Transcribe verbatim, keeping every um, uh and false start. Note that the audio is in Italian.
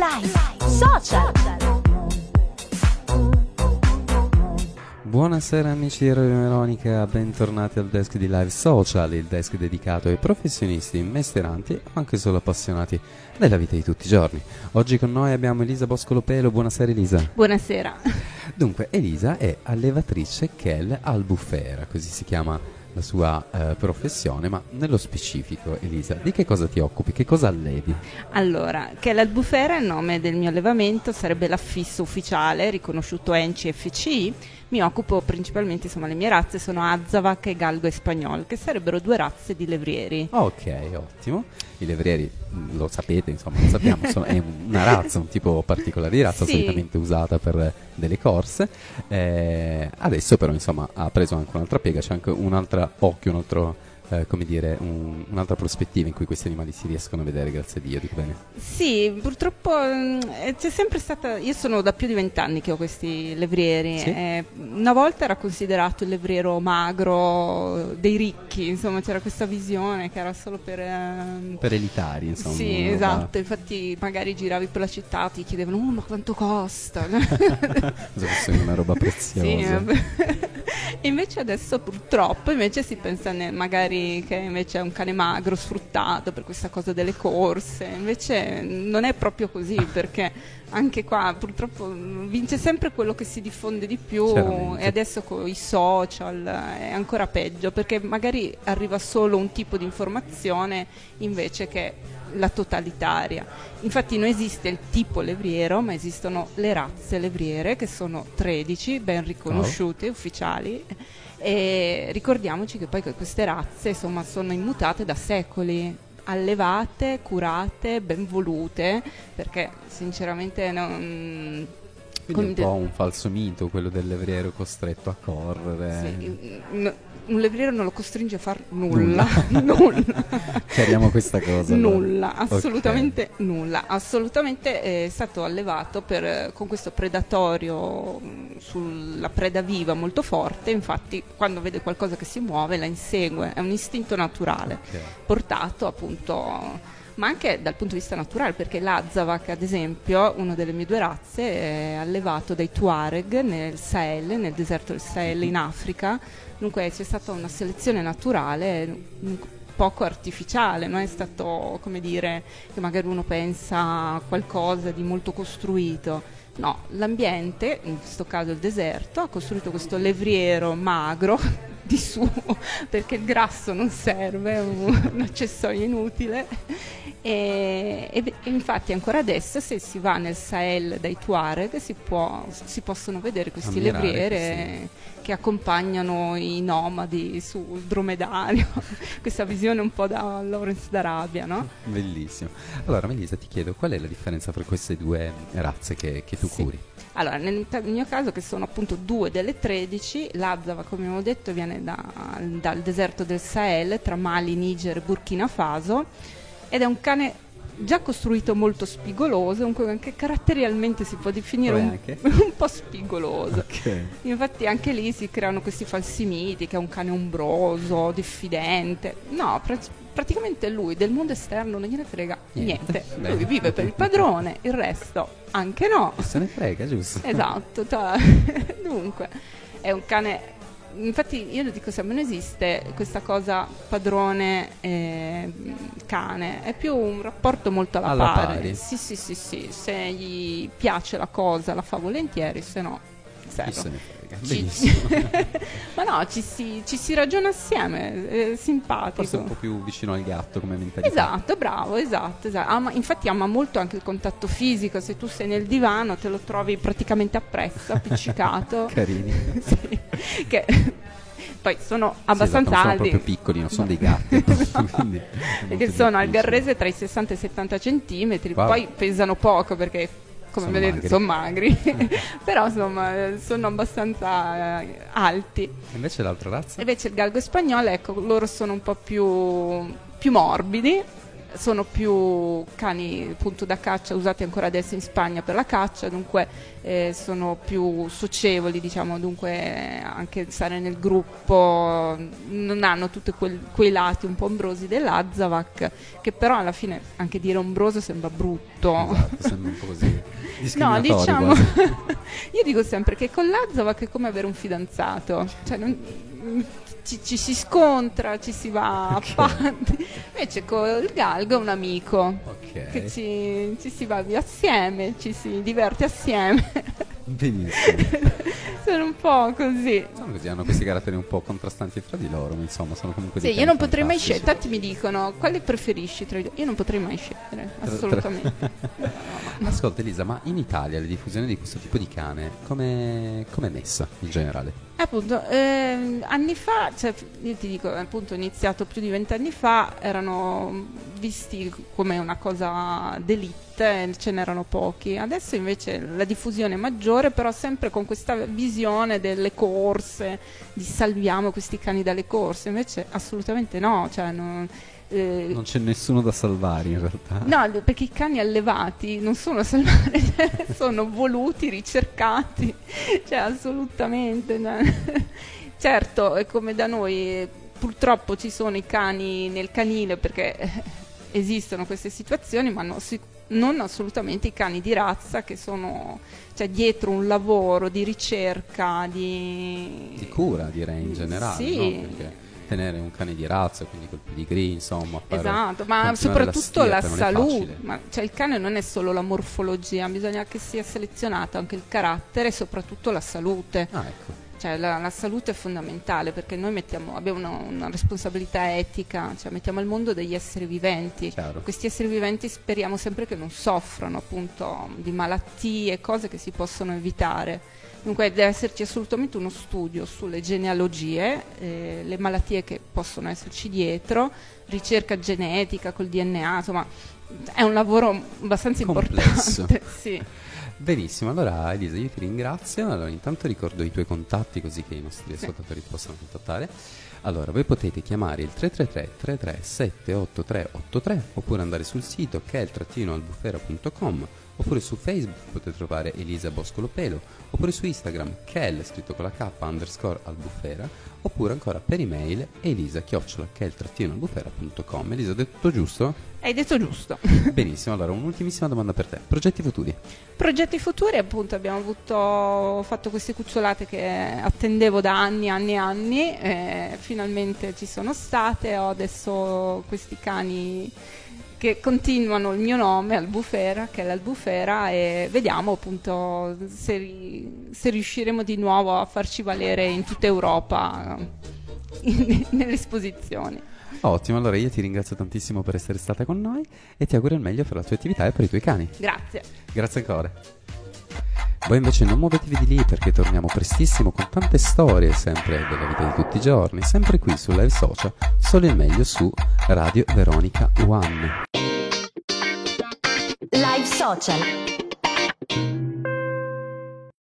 Live Social. Buonasera amici di Radio Veronica, bentornati al desk di Live Social, il desk dedicato ai professionisti, mestieranti o anche solo appassionati della vita di tutti i giorni. Oggi con noi abbiamo Elisa Boscolo Pelo. Buonasera Elisa. Buonasera. Dunque Elisa è allevatrice Kel Albufera, così si chiama la sua eh, professione, ma nello specifico Elisa, di che cosa ti occupi? Che cosa allevi? Allora, Kel Albufera è il nome del mio allevamento, sarebbe l'affisso ufficiale riconosciuto N C F C. Mi occupo principalmente, insomma, le mie razze sono Azawakh e Galgo Espagnol, che sarebbero due razze di levrieri. Ok, ottimo. I levrieri lo sapete, insomma, lo sappiamo, sono, è una razza, un tipo particolare di razza, sì, solitamente usata per delle corse. Eh, adesso però, insomma, ha preso anche un'altra piega, c'è anche un altro occhio, un altro... Eh, come dire, un, un'altra prospettiva in cui questi animali si riescono a vedere, grazie a Dio, dico bene? Sì, purtroppo eh, c'è sempre stata, io sono da più di vent'anni che ho questi levrieri, sì? eh, una volta era considerato il levriero magro dei ricchi, insomma c'era questa visione che era solo per... Eh, per elitari, insomma. Sì, esatto, fa... infatti magari giravi per la città, ti chiedevano, oh, ma quanto costa? È una roba preziosa. Sì, invece adesso purtroppo invece si pensa ne, magari che invece è un cane magro sfruttato per questa cosa delle corse, invece non è proprio così, perché anche qua purtroppo vince sempre quello che si diffonde di più. Certamente. E adesso con i social è ancora peggio, perché magari arriva solo un tipo di informazione invece che la totalitaria. Infatti non esiste il tipo levriero, ma esistono le razze levriere, che sono tredici, ben riconosciute, oh, ufficiali, e ricordiamoci che poi queste razze, insomma, sono immutate da secoli, allevate, curate, ben volute, perché sinceramente non... Quindi è un po' un falso mito quello del levriero costretto a correre. Sì, no, un levriero non lo costringe a far nulla, nulla. Nulla. Chiariamo questa cosa. Nulla, allora. Assolutamente okay. Nulla. Assolutamente è stato allevato per, con questo predatorio sulla preda viva molto forte, infatti quando vede qualcosa che si muove la insegue, è un istinto naturale, okay, portato appunto... ma anche dal punto di vista naturale, perché l'Azawakh, ad esempio, una delle mie due razze, è allevato dai Tuareg nel Sahel, nel deserto del Sahel in Africa, dunque c'è stata una selezione naturale poco artificiale, non è stato, come dire, che magari uno pensa a qualcosa di molto costruito. No, l'ambiente, in questo caso il deserto, ha costruito questo levriero magro di suo, perché il grasso non serve, è un accessorio inutile, e, e, e infatti ancora adesso se si va nel Sahel dai Tuareg si, può, si possono vedere questi ammirare, levriere sì, che accompagnano i nomadi sul dromedario, questa visione un po' da Lawrence d'Arabia, no? Bellissimo. Allora Melissa, ti chiedo qual è la differenza fra queste due razze che, che tu sì, curi? Allora, nel, nel mio caso, che sono appunto due delle tredici, l'Azava, come abbiamo detto, viene da, dal deserto del Sahel, tra Mali, Niger e Burkina Faso, ed è un cane già costruito molto spigoloso, anche caratterialmente si può definire un, un po' spigoloso. Okay. Infatti anche lì si creano questi falsi miti, che è un cane ombroso, diffidente. No, pr praticamente lui del mondo esterno non gliene frega niente. niente. Lui vive per il padrone, il resto anche no. E se ne frega, giusto? Esatto. Dunque, è un cane... Infatti io lo dico sempre, non esiste questa cosa padrone eh, cane, è più un rapporto molto alla, alla pari. pari. Sì, sì, sì, sì, se gli piace la cosa la fa volentieri, se no se ne frega. Bellissimo. Ma no, ci si, ci si ragiona assieme, è simpatico. Forse un po' più vicino al gatto come mentalità. Esatto, bravo, esatto, esatto. Ama, infatti ama molto anche il contatto fisico, se tu sei nel divano te lo trovi praticamente appresso, appiccicato. Carini. Sì. Che poi sono abbastanza sì, esatto, alti, sono proprio piccoli, non sono no, dei gatti no, perché sono al Garrese tra i sessanta e i settanta centimetri. Wow. Poi pesano poco perché come sono vedete magri. sono magri però insomma sono abbastanza eh, alti. E invece l'altra razza? Invece il Galgo Spagnolo, ecco, loro sono un po' più, più morbidi, sono più cani appunto da caccia usati ancora adesso in Spagna per la caccia, dunque eh, sono più socievoli, diciamo, dunque anche stare nel gruppo, non hanno tutti quel, quei lati un po' ombrosi dell'Azawakh, che però alla fine anche dire ombroso sembra brutto. Esatto, sembra un po' così discriminatorio. No, diciamo, io dico sempre che con l'Azawakh è come avere un fidanzato, cioè non... Ci, ci si scontra, ci si va okay. a patti. Invece col galgo è un amico okay. che ci, ci si va via assieme, ci si diverte assieme. Benissimo. Sono un po' così. Sono così, hanno questi caratteri un po' contrastanti fra di loro, insomma, sono comunque sì, io non potrei mai scegliere. Tanti mi dicono quale preferisci tra i due. Io non potrei mai scegliere, assolutamente. Tra, tra... no, no. Ascolta Elisa, ma in Italia la diffusione di questo tipo di cane come è messa in generale? Appunto, eh, anni fa, cioè, io ti dico, appunto ho iniziato più di vent'anni fa, erano visti come una cosa d'élite, ce n'erano pochi. Adesso invece la diffusione è maggiore, però sempre con questa visione delle corse, di salviamo questi cani dalle corse, invece assolutamente no, cioè non... Eh, non c'è nessuno da salvare in realtà. No, perché i cani allevati non sono a salvare, sono voluti, ricercati, cioè assolutamente. Certo, è come da noi, purtroppo ci sono i cani nel canile perché esistono queste situazioni, ma non, non assolutamente i cani di razza che sono, cioè, dietro un lavoro di ricerca, di, di cura direi in generale. Sì. No? Perché... tenere un cane di razza, quindi col pedigree, insomma, esatto, ma soprattutto la, stieta, la salute, ma, cioè il cane non è solo la morfologia, bisogna che sia selezionato anche il carattere e soprattutto la salute. Ah, ecco. Cioè la, la salute è fondamentale perché noi mettiamo, abbiamo una, una responsabilità etica, cioè mettiamo al mondo degli esseri viventi. Chiaro. Questi esseri viventi speriamo sempre che non soffrano appunto di malattie, cose che si possono evitare. Dunque deve esserci assolutamente uno studio sulle genealogie, eh, le malattie che possono esserci dietro, ricerca genetica col D N A, insomma è un lavoro abbastanza complesso. Importante. Sì. Benissimo, allora Elisa io ti ringrazio, allora intanto ricordo i tuoi contatti così che i nostri ascoltatori sì. possano contattare. Allora voi potete chiamare il tre tre tre, tre tre sette, otto tre otto tre oppure andare sul sito kel albufera punto com oppure su Facebook potete trovare Elisa Boscolo Pelo oppure su Instagram kel scritto con la k underscore albufera oppure ancora per email elisa chiocciola kel albufera punto com. Elisa, ho detto giusto? Hai detto giusto. Benissimo, allora un'ultimissima domanda per te. Progetti futuri? Progetti futuri, appunto, abbiamo avuto, fatto queste cucciolate che attendevo da anni, anni e anni, eh, finalmente ci sono state, ho adesso questi cani che continuano il mio nome, Albufera, che è l'Albufera, e vediamo appunto se, se riusciremo di nuovo a farci valere in tutta Europa in, nelle esposizioni. Ottimo, allora io ti ringrazio tantissimo per essere stata con noi e ti auguro il meglio per la tua attività e per i tuoi cani. Grazie. Grazie ancora. Voi invece non muovetevi di lì perché torniamo prestissimo con tante storie sempre della vita di tutti i giorni, sempre qui su Live Social, solo il meglio su Radio Veronica One. Live Social.